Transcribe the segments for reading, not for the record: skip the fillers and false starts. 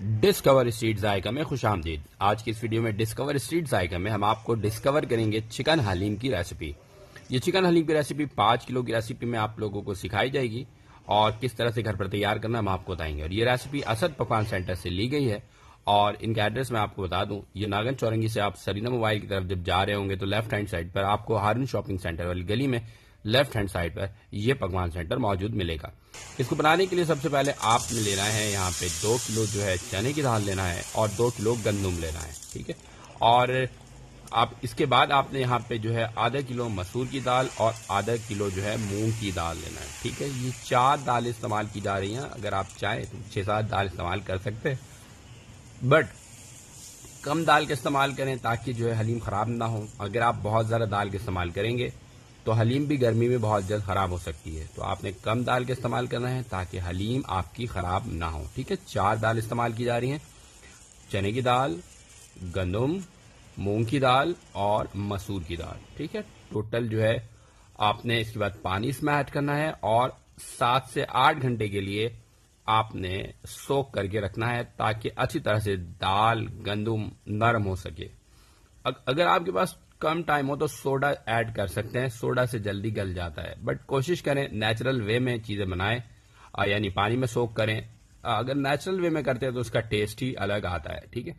Discover street जायका में खुशामदीद। आज की इस वीडियो में डिस्कवर स्ट्रीट जायका में हम आपको डिस्कवर करेंगे चिकन हलीम की रेसिपी। ये चिकन हलीम की रेसिपी 5 किलो की रेसिपी में आप लोगों को सिखाई जाएगी और किस तरह से घर पर तैयार करना हम आपको बताएंगे। और ये रेसिपी असद पकवान सेंटर से ली गई है और इनका एड्रेस मैं आपको बता दूं, ये नागन चौरंगी से आप सरीना मोबाइल की तरफ जब जा रहे होंगे तो लेफ्ट हैंड साइड पर आपको हारून शॉपिंग सेंटर वाली गली में लेफ्ट हैंड साइड पर यह पकवान सेंटर मौजूद मिलेगा। इसको बनाने के लिए सबसे पहले आपने लेना है यहाँ पे 2 किलो जो है चने की दाल लेना है और 2 किलो गंदम लेना है, ठीक है। और आप इसके बाद आपने यहाँ पे जो है आधा किलो मसूर की दाल और आधा किलो जो है मूंग की दाल लेना है, ठीक है। ये 4 दाल इस्तेमाल की जा रही हैं, अगर आप चाहें तो 6-7 दाल इस्तेमाल कर सकते हैं, बट कम दाल का इस्तेमाल करें ताकि जो है हलीम ख़राब ना हो। अगर आप बहुत ज़्यादा दाल का इस्तेमाल करेंगे तो हलीम भी गर्मी में बहुत जल्द ख़राब हो सकती है, तो आपने कम दाल का इस्तेमाल करना है ताकि हलीम आपकी ख़राब ना हो, ठीक है। 4 दाल इस्तेमाल की जा रही हैं, चने की दाल, गंदम, मूंग की दाल और मसूर की दाल, ठीक है। टोटल जो है आपने इसके बाद पानी इसमें ऐड करना है और 7 से 8 घंटे के लिए आपने सोख करके रखना है ताकि अच्छी तरह से दाल गंदम नरम हो सके। अगर आपके पास कम टाइम हो तो सोडा ऐड कर सकते हैं, सोडा से जल्दी गल जाता है, बट कोशिश करें नेचुरल वे में चीज़ें बनाएं, यानी पानी में सोख करें। अगर नेचुरल वे में करते हैं तो उसका टेस्ट ही अलग आता है, ठीक है।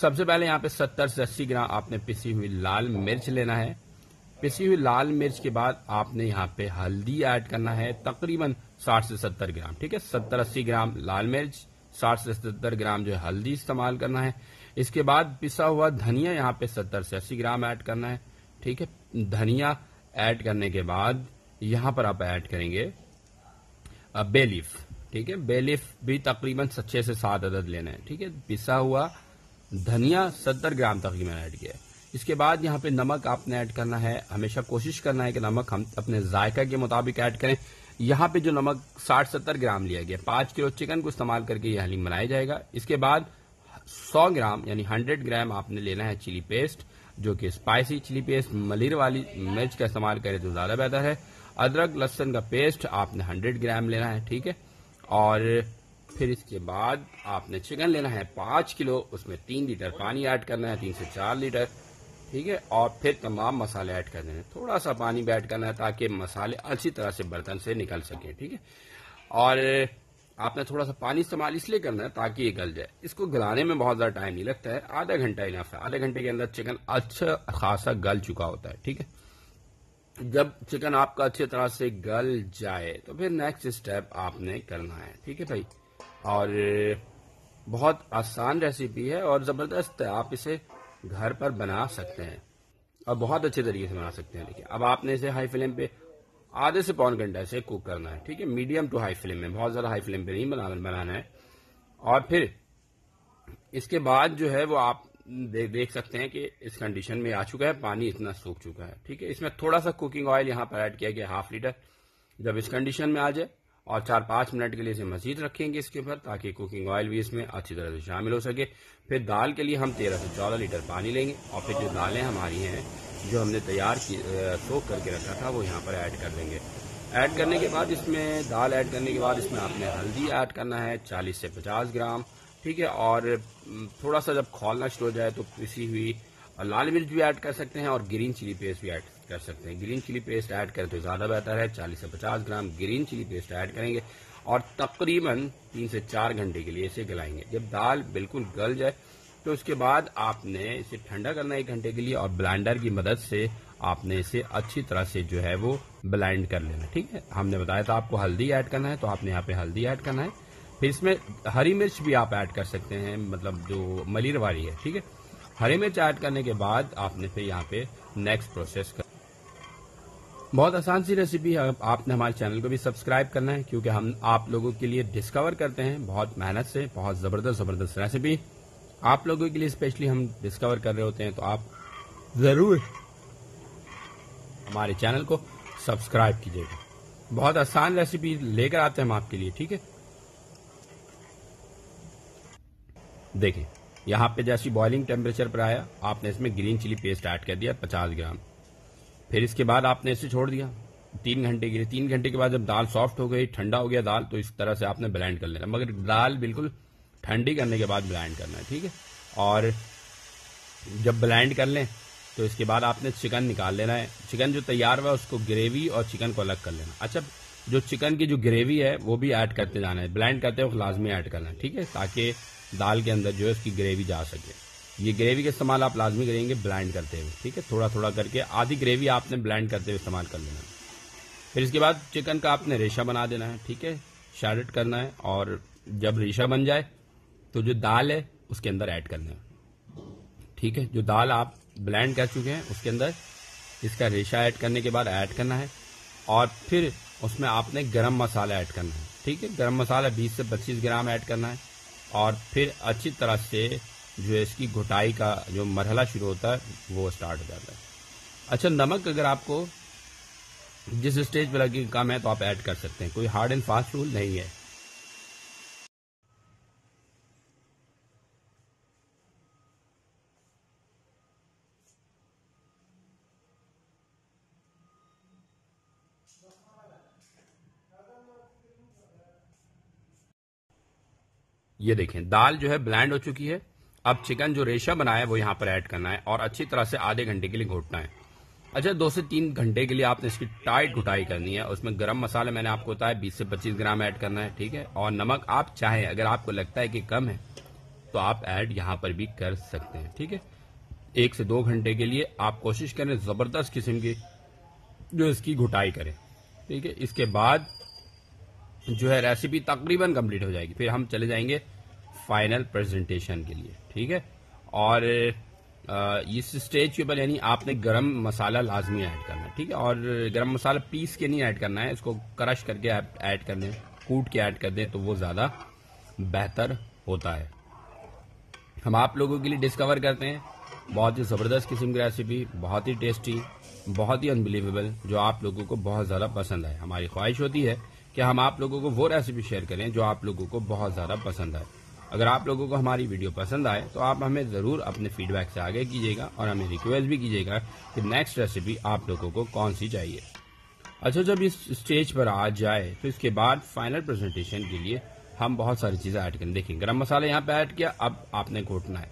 सबसे पहले यहाँ पे 70 से 80 ग्राम आपने पिसी हुई लाल मिर्च लेना है। पिसी हुई लाल मिर्च के बाद आपने यहाँ पे हल्दी ऐड करना है तकरीबन 60 से 70 ग्राम, ठीक है। 70-80 ग्राम लाल मिर्च, 60 से 70 ग्राम जो है हल्दी इस्तेमाल करना है। इसके बाद पिसा हुआ धनिया यहाँ पे 70 से 80 ग्राम ऐड करना है, ठीक है। धनिया ऐड करने के बाद यहाँ पर आप ऐड करेंगे बेलीफ, ठीक है। बेलीफ भी तकरीबन 6 से 7 अदद लेना है, ठीक है। पिसा हुआ धनिया 70 ग्राम तकरीबन ऐड किया है। इसके बाद यहाँ पे नमक आपने ऐड करना है, हमेशा कोशिश करना है कि नमक हम अपने जायका के मुताबिक ऐड करें। यहाँ पे जो नमक 60-70 ग्राम लिया गया, 5 किलो चिकन को इस्तेमाल करके यह हलीम बनाया जाएगा। इसके बाद 100 ग्राम यानी 100 ग्राम आपने लेना है चिली पेस्ट, जो कि स्पाइसी चिली पेस्ट, मलिर वाली मिर्च का इस्तेमाल करें तो ज़्यादा बेहतर है। अदरक लहसुन का पेस्ट आपने 100 ग्राम लेना है, ठीक है। और फिर इसके बाद आपने चिकन लेना है 5 किलो, उसमें 3 लीटर पानी ऐड करना है, 3 से 4 लीटर, ठीक है। और फिर तमाम मसाले ऐड करने हैं, थोड़ा सा पानी भी ऐड करना है ताकि मसाले अच्छी तरह से बर्तन से निकल सके, ठीक है। और आपने थोड़ा सा पानी इस्तेमाल इसलिए करना है ताकि ये गल जाए। इसको गलाने में बहुत ज़्यादा टाइम नहीं लगता है, आधा घंटा इनफ है। आधे घंटे के अंदर चिकन अच्छा खासा गल चुका होता है, ठीक है। जब चिकन आपका अच्छी तरह से गल जाए तो फिर नेक्स्ट स्टेप आपने करना है, ठीक है भाई। और बहुत आसान रेसिपी है और ज़बरदस्त है, आप इसे घर पर बना सकते हैं और बहुत अच्छे तरीके से बना सकते हैं। देखिए अब आपने इसे हाई फ्लेम पे आधे से पौन घंटा से कुक करना है, ठीक है। मीडियम टू हाई फ्लेम में, बहुत ज़्यादा हाई फ्लेम पे नहीं बनाना है। और फिर इसके बाद जो है वो आप देख सकते हैं कि इस कंडीशन में आ चुका है, पानी इतना सूख चुका है, ठीक है। इसमें थोड़ा सा कुकिंग ऑयल यहाँ पर ऐड किया गया 1/2 लीटर। जब इस कंडीशन में आ जाए और 4-5 मिनट के लिए इसे मज़ीद रखेंगे इसके ऊपर ताकि कुकिंग ऑयल भी इसमें अच्छी तरह से शामिल हो सके। फिर दाल के लिए हम 13 से 14 लीटर पानी लेंगे और फिर जो दालें हमारी हैं जो हमने तैयार की सोख करके रखा था वो यहाँ पर ऐड कर देंगे। ऐड करने के बाद इसमें दाल ऐड करने के बाद इसमें आपने हल्दी ऐड करना है 40 से 50 ग्राम, ठीक है। और थोड़ा सा जब खौलना शुरू हो जाए तो पिसी हुई लाल मिर्च भी ऐड कर सकते हैं और ग्रीन चिली पेस्ट भी ऐड कर सकते हैं। ग्रीन चिली पेस्ट ऐड करें तो ज़्यादा बेहतर है, 40 से 50 gram green chilli paste add करेंगे और तकरीबन 3 से 4 घंटे के लिए इसे गलाएंगे। जब दाल बिल्कुल गल जाए तो उसके बाद आपने इसे ठंडा करना है 1 घंटे के लिए और ब्लेंडर की मदद से आपने इसे अच्छी तरह से जो है वो ब्लेंड कर लेना, ठीक है। हमने बताया था आपको हल्दी ऐड करना है तो आपने यहाँ पे हल्दी ऐड करना है। फिर इसमें हरी मिर्च भी आप ऐड कर सकते हैं, मतलब जो मलिर वाली है, ठीक है। हरी मिर्च ऐड करने के बाद आपने फिर यहाँ पे नेक्स्ट प्रोसेस कर। बहुत आसान सी रेसिपी है, आपने हमारे चैनल को भी सब्सक्राइब करना है क्योंकि हम आप लोगों के लिए डिस्कवर करते हैं बहुत मेहनत से, बहुत ज़बरदस्त रेसिपी आप लोगों के लिए स्पेशली हम डिस्कवर कर रहे होते हैं, तो आप ज़रूर हमारे चैनल को सब्सक्राइब कीजिएगा। बहुत आसान रेसिपी लेकर आते हैं हम आपके लिए, ठीक है। देखें यहाँ पे जैसी बॉइलिंग टेम्परेचर पर आया आपने इसमें ग्रीन चिली पेस्ट ऐड कर दिया 50 ग्राम। फिर इसके बाद आपने इसे छोड़ दिया 3 घंटे के लिए। 3 घंटे के बाद जब दाल सॉफ्ट हो गई, ठंडा हो गया दाल, तो इस तरह से आपने ब्लेंड कर लेना, मगर दाल बिल्कुल ठंडी करने के बाद ब्लेंड करना है, ठीक है। और जब ब्लेंड कर लें तो इसके बाद आपने चिकन निकाल लेना है। चिकन जो तैयार हुआ है उसको ग्रेवी और चिकन को अलग कर लेना। अच्छा, जो चिकन की जो ग्रेवी है वो भी ऐड करते जाना है, ब्लेंड करते वक्त लाजमी ऐड करना है, ठीक है, ताकि दाल के अंदर जो है उसकी ग्रेवी जा सके। ये ग्रेवी का इस्तेमाल आप लाजमी करेंगे ब्लेंड करते हुए, ठीक है, थोड़ा थोड़ा करके आधी ग्रेवी आपने ब्लेंड करते हुए इस्तेमाल कर लेना है। फिर इसके बाद चिकन का आपने रेशा बना देना है, ठीक है, शैडेड करना है, और जब रेशा बन जाए तो जो दाल है उसके अंदर ऐड करना है, ठीक है। जो दाल आप ब्लेंड कर चुके हैं उसके अंदर इसका रेशा ऐड करने के बाद ऐड करना है, और फिर उसमें आपने गरम मसाला ऐड करना है, ठीक है। गरम मसाला 20 से 25 ग्राम ऐड करना है, और फिर अच्छी तरह से जो है इसकी घुटाई का जो मरहला शुरू होता है वो स्टार्ट हो जाता है। अच्छा, नमक अगर आपको जिस स्टेज पर लगे कम है तो आप ऐड कर सकते हैं, कोई हार्ड एंड फास्ट रूल नहीं है। ये देखें दाल जो है ब्लेंड हो चुकी है। अब चिकन जो रेशा बनाया है वो यहाँ पर ऐड करना है और अच्छी तरह से आधे घंटे के लिए घोटना है। अच्छा, 2 से 3 घंटे के लिए आपने इसकी टाइट घुटाई करनी है। उसमें गरम मसाला मैंने आपको बताया 20 से 25 ग्राम ऐड करना है, ठीक है, और नमक आप चाहें अगर आपको लगता है कि कम है तो आप ऐड यहाँ पर भी कर सकते हैं, ठीक है। 1 से 2 घंटे के लिए आप कोशिश करें जबरदस्त किस्म की जो इसकी घुटाई करें, ठीक है। इसके बाद जो है रेसिपी तकरीबन कंप्लीट हो जाएगी। फिर हम चले जाएंगे फाइनल प्रेजेंटेशन के लिए, ठीक है। और इस स्टेज के ऊपर यानी आपने गरम मसाला लाजमी ऐड करना है, ठीक है, और गरम मसाला पीस के नहीं ऐड करना है, इसको क्रश करके आप ऐड कर दें, कूट के ऐड कर दें तो वो ज़्यादा बेहतर होता है। हम आप लोगों के लिए डिस्कवर करते हैं बहुत ही ज़बरदस्त किस्म की रेसिपी, बहुत ही टेस्टी, बहुत ही अनबिलीवेबल, जो आप लोगों को बहुत ज़्यादा पसंद आए। हमारी ख्वाहिश होती है कि हम आप लोगों को वो रेसिपी शेयर करें जो आप लोगों को बहुत ज़्यादा पसंद आए। अगर आप लोगों को हमारी वीडियो पसंद आए तो आप हमें ज़रूर अपने फीडबैक से आगे कीजिएगा और हमें रिक्वेस्ट भी कीजिएगा कि नेक्स्ट रेसिपी आप लोगों को कौन सी चाहिए। अच्छा, जब इस स्टेज पर आ जाए तो इसके बाद फाइनल प्रेजेंटेशन के लिए हम बहुत सारी चीज़ें ऐड करें। देखें, गरम मसाला यहाँ पर ऐड किया, अब आपने घोटना है,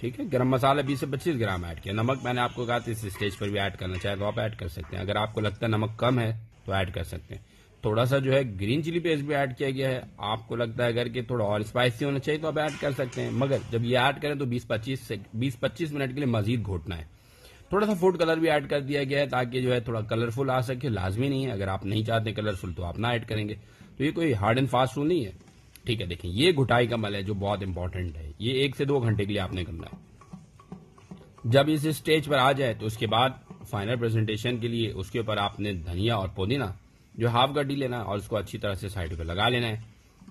ठीक है। गरम मसाला 20 से 25 ग्राम ऐड किया, नमक मैंने आपको कहा था इस स्टेज पर भी ऐड करना चाहे तो आप ऐड कर सकते हैं, अगर आपको लगता है नमक कम है तो ऐड कर सकते हैं। थोड़ा सा जो है ग्रीन चिली पेस्ट भी ऐड किया गया है, आपको लगता है अगर कि थोड़ा और स्पाइसी होना चाहिए तो आप ऐड कर सकते हैं, मगर जब ये ऐड करें तो 20-25 मिनट के लिए मजीद घोटना है। थोड़ा सा फूड कलर भी ऐड कर दिया गया है ताकि जो है थोड़ा कलरफुल आ सके, लाजमी नहीं है, अगर आप नहीं चाहते कलरफुल तो आप ना ऐड करेंगे, तो ये कोई हार्ड एंड फास्ट रूल नहीं है, ठीक है। देखिए, ये घुटाई का मल है जो बहुत इंपॉर्टेंट है, ये 1 से 2 घंटे के लिए आपने करना है। जब इस स्टेज पर आ जाए तो उसके बाद फाइनल प्रेजेंटेशन के लिए उसके ऊपर आपने धनिया और पुदीना जो हाफ गड्डी लेना है और उसको अच्छी तरह से साइड पे लगा लेना है।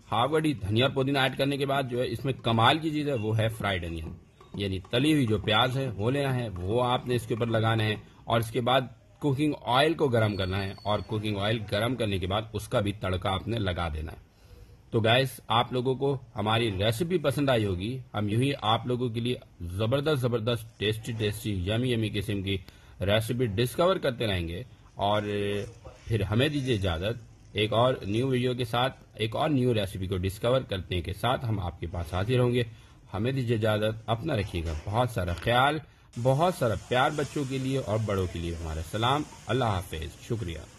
हाफ गड्डी धनिया पुदीना ऐड करने के बाद जो है इसमें कमाल की चीज़ है वो है फ्राइड अनियन, यानी तली हुई जो प्याज है वो लेना है, वो आपने इसके ऊपर लगाना है, और इसके बाद कुकिंग ऑयल को गर्म करना है, और कुकिंग ऑयल गर्म करने के बाद उसका भी तड़का आपने लगा देना है। तो गाइस, आप लोगों को हमारी रेसिपी पसंद आई होगी। हम यूं ही आप लोगों के लिए ज़बरदस्त टेस्टी यमी किस्म की रेसिपी डिस्कवर करते रहेंगे, और फिर हमें दीजिए इजाज़त एक और न्यू वीडियो के साथ, एक और न्यू रेसिपी को डिस्कवर करने के साथ हम आपके पास हाजिर होंगे। हमें दीजिए इजाज़त, अपना रखिएगा बहुत सारा ख्याल, बहुत सारा प्यार, बच्चों के लिए और बड़ों के लिए हमारा सलाम। अल्लाह हाफिज, शुक्रिया।